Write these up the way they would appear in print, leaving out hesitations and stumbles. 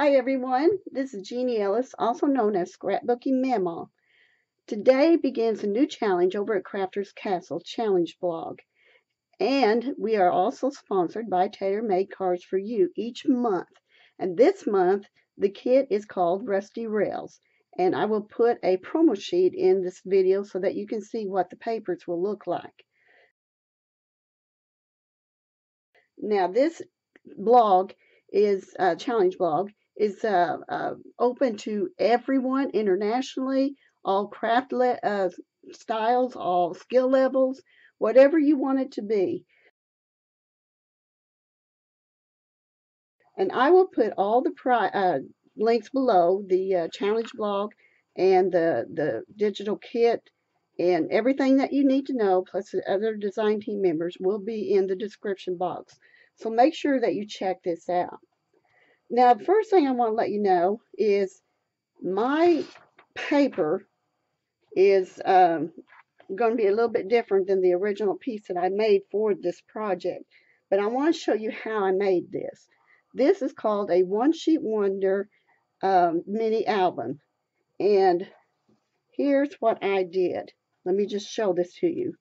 Hi everyone, this is Jeanie Ellis, also known as Scrapbookie Mamaw. Today begins a new challenge over at Crafter's Castle Challenge Blog. And we are also sponsored by TaylorMadeCards4U each month. And this month, the kit is called Rusty Rails. And I will put a promo sheet in this video so that you can see what the papers will look like. Now this blog is a challenge blog. Is open to everyone internationally, all craft styles, all skill levels, whatever you want it to be. And I will put all the links below, the challenge blog and the digital kit and everything that you need to know, plus the other design team members will be in the description box. So make sure that you check this out. Now, the first thing I want to let you know is my paper is going to be a little bit different than the original piece that I made for this project, but I want to show you how I made this. This is called a One Sheet Wonder mini album, and here's what I did. Let me just show this to you.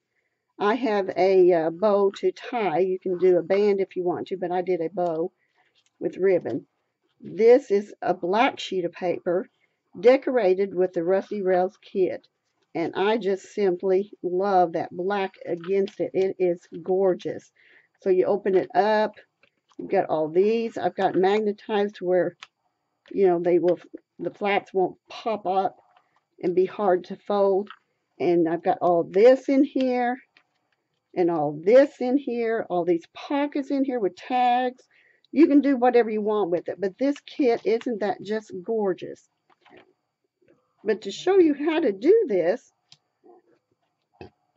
I have a bow to tie. You can do a band if you want to, but I did a bow with ribbon. This is a black sheet of paper decorated with the Rusty Rails kit, and I just simply love that black against it. It is gorgeous. So you open it up, you've got all these. I've got magnetized to where, you know, the flaps won't pop up and be hard to fold. And I've got all this in here and all this in here, all these pockets in here with tags. You can do whatever you want with it, but this kit, isn't that just gorgeous? But to show you how to do this,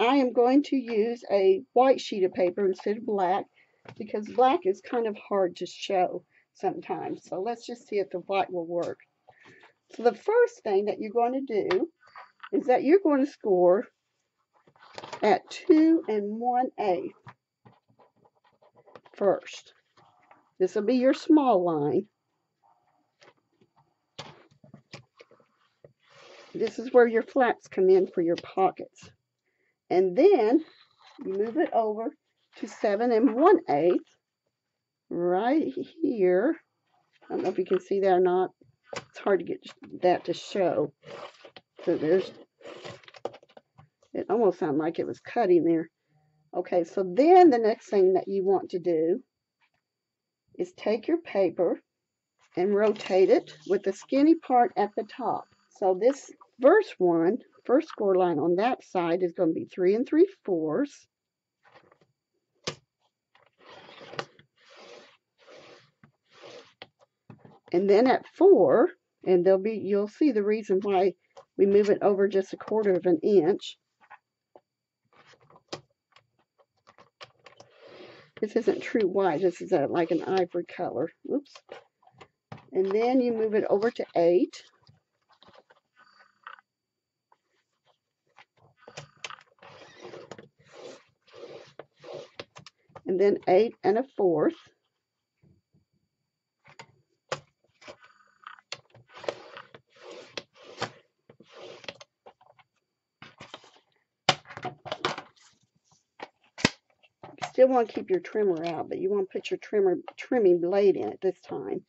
I am going to use a white sheet of paper instead of black, because black is kind of hard to show sometimes. So let's just see if the white will work. So the first thing that you're going to do is that you're going to score at 2 1/8 first. This will be your small line. This is where your flaps come in for your pockets. And then you move it over to 7 1/8 right here. I don't know if you can see that or not. It's hard to get that to show. So there's, it almost sounded like it was cutting there. Okay, so then the next thing that you want to do is take your paper and rotate it with the skinny part at the top. So this first one, first score line on that side is going to be 3 3/4. And then at 4, and there'll be, you'll see the reason why we move it over just 1/4 inch. This isn't true white, this is like an ivory color. Oops. And then you move it over to 8. And then 8 1/4. Still want to keep your trimmer out, but you want to put your trimming blade in it this time.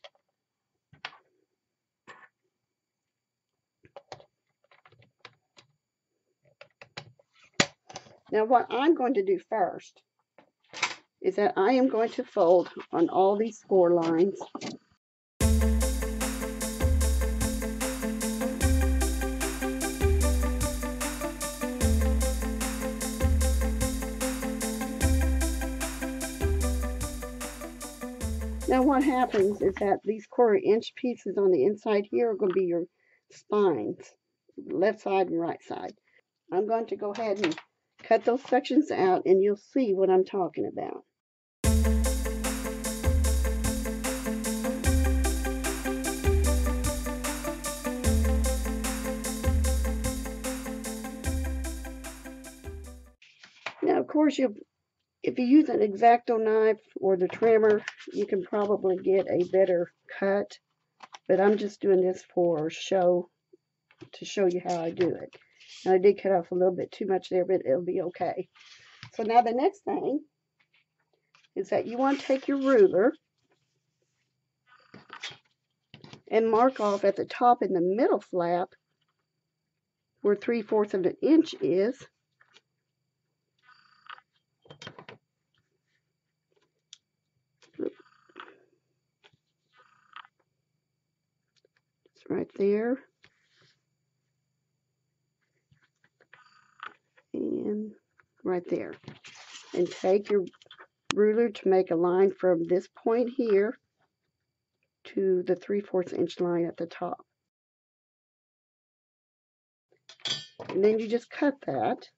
Now what I'm going to do first is that I am going to fold on all these score lines. Now what happens is that these 1/4 inch pieces on the inside here are going to be your spines, left side and right side. I'm going to go ahead and cut those sections out and you'll see what I'm talking about. Now of course if you use an X-Acto knife or the trimmer, you can probably get a better cut but I'm just doing this for show, to show you how I do it. And I did cut off a little bit too much there, but it'll be okay. So now the next thing is that you want to take your ruler and mark off at the top in the middle flap where 3/4 of an inch is. It's right there. And right there. And take your ruler to make a line from this point here to the 3/4 inch line at the top. And then you just cut that.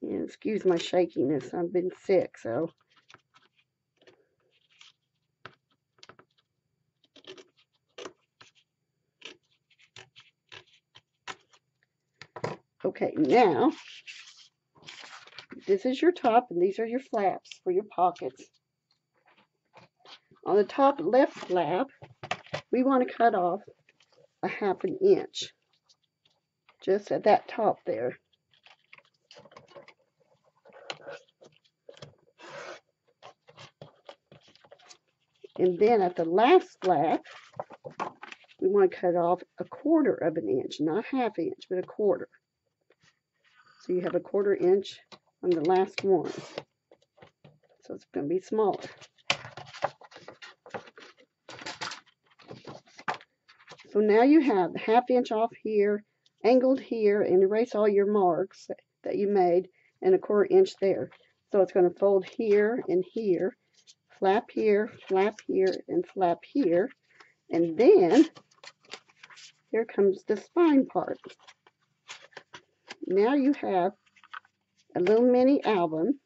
And excuse my shakiness, I've been sick, so. Okay, now, this is your top, and these are your flaps for your pockets. On the top left flap, we want to cut off 1/2 inch, just at that top there. And then at the last flap, we want to cut off 1/4 of an inch, not 1/2 inch, but 1/4. So you have 1/4 inch on the last one. So it's going to be smaller. So now you have 1/2 inch off here, angled here, and erase all your marks that you made, and 1/4 inch there. So it's going to fold here and here, flap here, flap here, and flap here. And then here comes the spine part. Now you have a little mini album.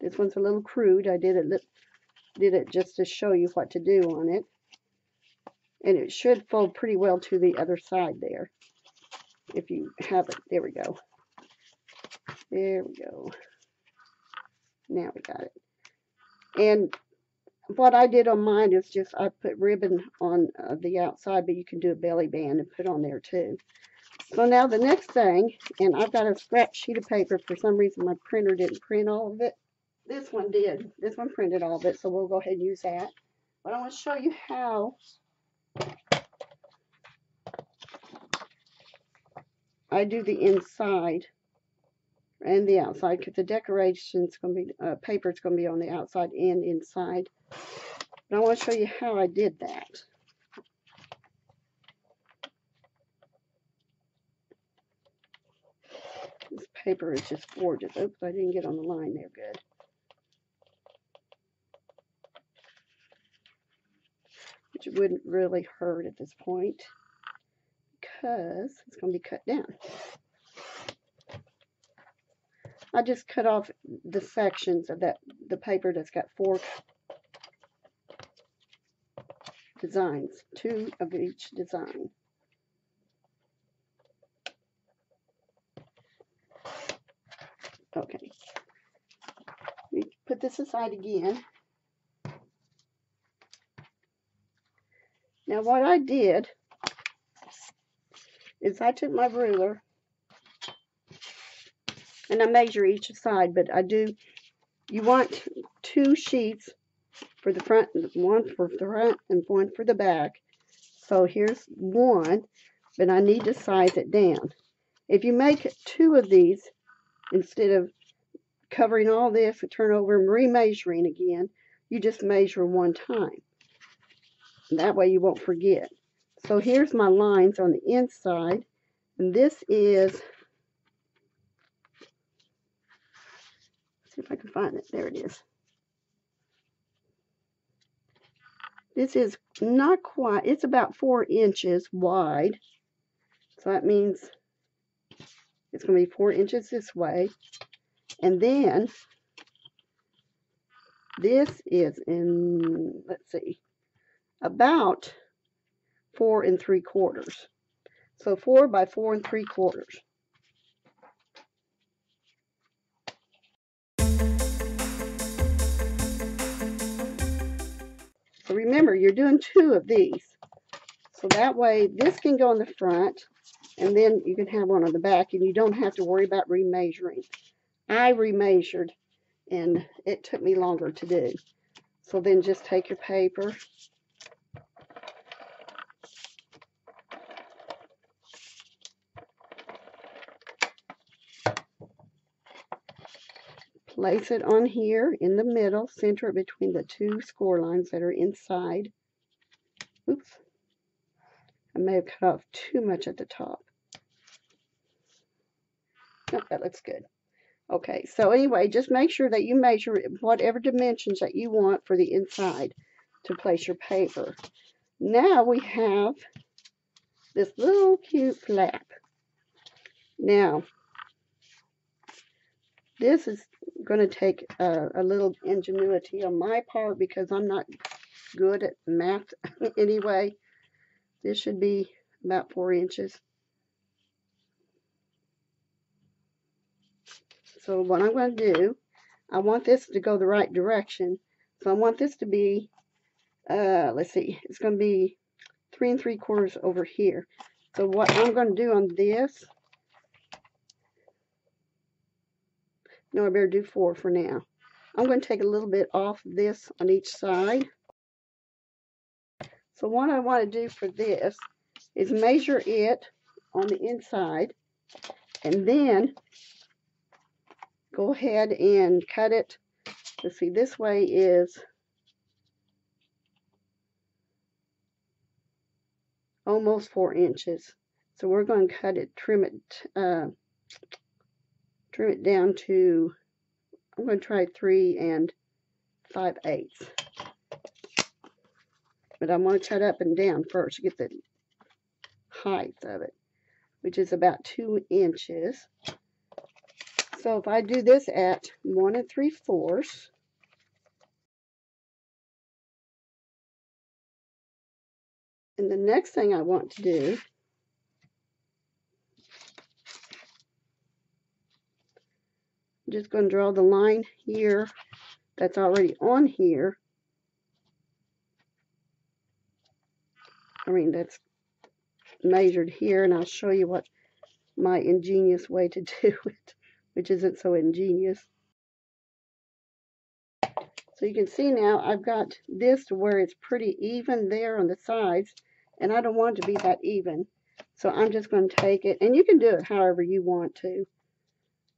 This one's a little crude. I did it just to show you what to do on it. And it should fold pretty well to the other side there. If you have it. There we go. There we go. Now we got it. And what I did on mine is just I put ribbon on the outside, but you can do a belly band and put on there too. So now the next thing, and I've got a scrap sheet of paper. For some reason my printer didn't print all of it. This one did. This one printed all of it, so we'll go ahead and use that. But I want to show you how I do the inside and the outside, because the decoration's going to be, paper's going to be on the outside and inside. But I want to show you how I did that. This paper is just gorgeous. Oops, I didn't get on the line there good. Which wouldn't really hurt at this point, because it's going to be cut down. I just cut off the sections of that, the paper that's got 4 designs, 2 of each design. Okay, let me put this aside again. Now what I did is I took my ruler and I measure each side, but I do, you want 2 sheets for the front, one for the front and one for the back. So here's one, but I need to size it down. If you make 2 of these, instead of covering all this and turn over and re-measuring again, you just measure one time. That way you won't forget. So here's my lines on the inside, and this is, see if I can find it, there it is. This is not quite, it's about 4 inches wide, so that means it's going to be 4 inches this way, and then this is in, let's see, about 4 3/4. So 4 by 4 3/4. remember, you're doing two of these. So that way, this can go in the front, and then you can have one on the back, and you don't have to worry about remeasuring. I remeasured, and it took me longer to do. So then just take your paper. Place it on here in the middle, center it between the two score lines that are inside. Oops, I may have cut off too much at the top. Nope, that looks good. Okay, so anyway, just make sure that you measure whatever dimensions that you want for the inside to place your paper. Now we have this little cute flap. Now, this is going to take a little ingenuity on my part because I'm not good at math anyway. This should be about 4 inches. So what I'm going to do, I want this to go the right direction. So I want this to be, let's see, it's going to be 3 3/4 over here. So what I'm going to do on this, no, I better do 4 for now. I'm going to take a little bit off this on each side. So what I want to do for this is measure it on the inside and then go ahead and cut it. Let's see, this way is almost 4 inches. So we're going to cut it, trim it down to, I'm going to try 3 5/8. But I want to cut up and down first to get the height of it, which is about 2 inches. So if I do this at 1 3/4, and the next thing I want to do just going to draw the line here that's already on here. I mean, that's measured here, and I'll show you what my ingenious way to do it, which isn't so ingenious. So you can see now I've got this to where it's pretty even there on the sides, and I don't want it to be that even. So I'm just going to take it, and you can do it however you want to.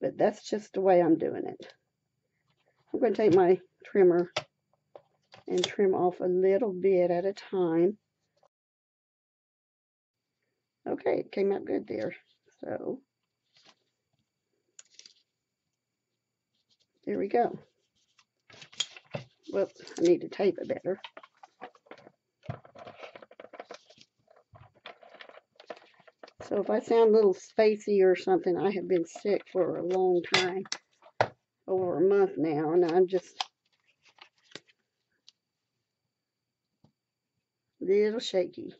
But that's just the way I'm doing it. I'm going to take my trimmer and trim off a little bit at a time. Okay, it came out good there. So, there we go. Whoops, I need to tape it better. So if I sound a little spacey or something, I have been sick for a long time, over a month now, and I'm just a little shaky.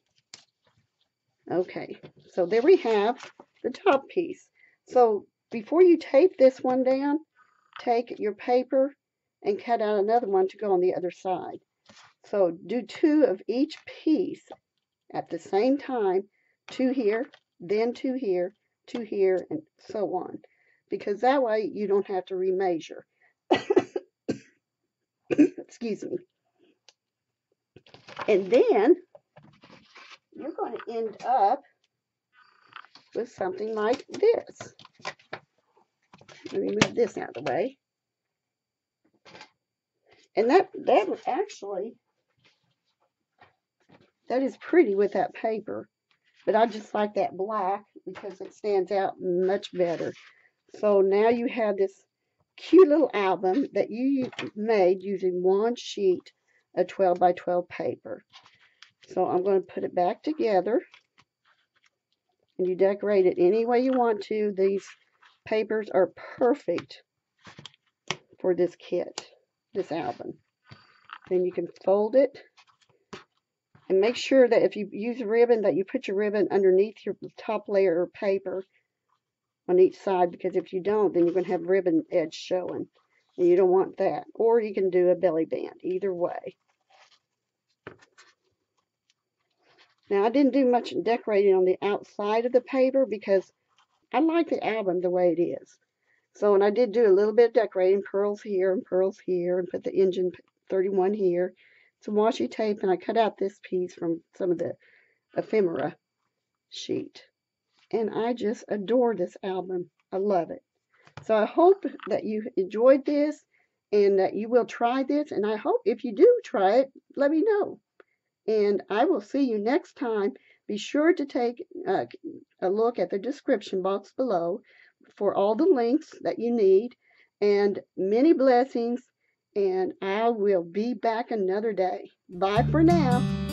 Okay, so there we have the top piece. So before you tape this one down, take your paper and cut out another one to go on the other side. So do 2 of each piece at the same time, 2 here, then 2 here, 2 here, and so on, because that way you don't have to remeasure. Excuse me. And then you're going to end up with something like this. Let me move this out of the way. And that actually, that is pretty with that paper. But I just like that black because it stands out much better. So now you have this cute little album that you made using one sheet of 12 by 12 paper. So I'm going to put it back together. And you decorate it any way you want to. These papers are perfect for this kit, this album. Then you can fold it. And make sure that if you use a ribbon, that you put your ribbon underneath your top layer of paper on each side, because if you don't, then you're going to have ribbon edge showing, and you don't want that. Or you can do a belly band, either way. Now, I didn't do much decorating on the outside of the paper because I like the album the way it is. So, and I did do a little bit of decorating, pearls here, and put the engine 31 here, some washi tape, and I cut out this piece from some of the ephemera sheet. And I just adore this album. I love it. So I hope that you enjoyed this and that you will try this. And I hope if you do try it, let me know. And I will see you next time. Be sure to take a look at the description box below for all the links that you need. And many blessings. And I will be back another day. Bye for now.